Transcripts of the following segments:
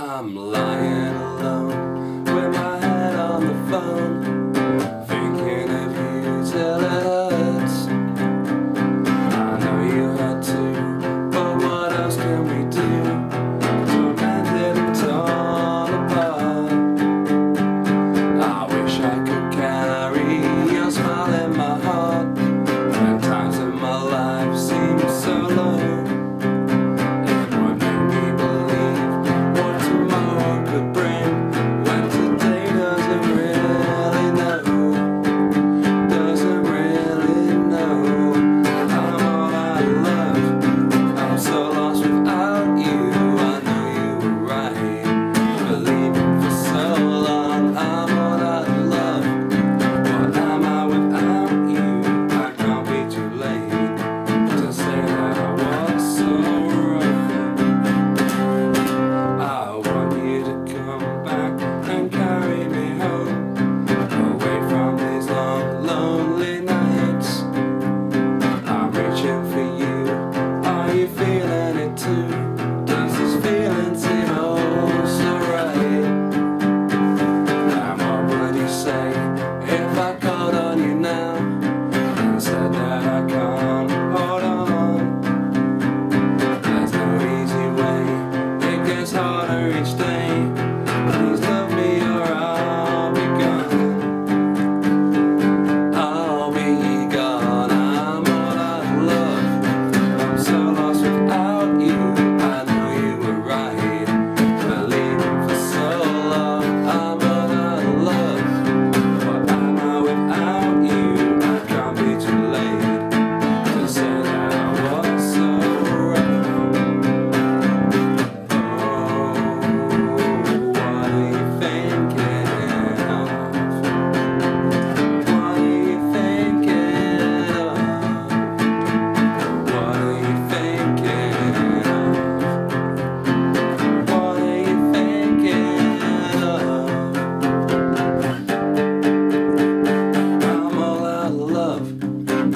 I'm lying alone with my head on the phone, thinking of you till it hurts. I know you hurt too, but what else can we do to mend it all apart? I wish I could carry your smile in my heart. When times in my life seem so low,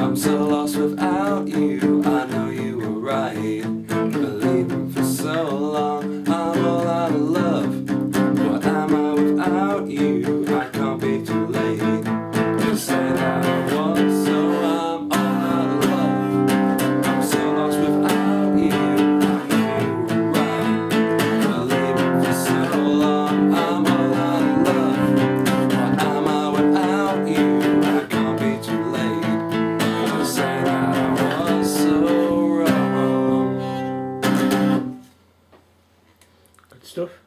I'm so lost without you. I know you were right, believing for so long. I'm all out of love. What am I without you? I can't be too late to say that I was. So I'm all out of love. I'm so lost without you. I know you were right, believing for so long. I'm all out of love. What am I without you? I can't be too late. Stuff.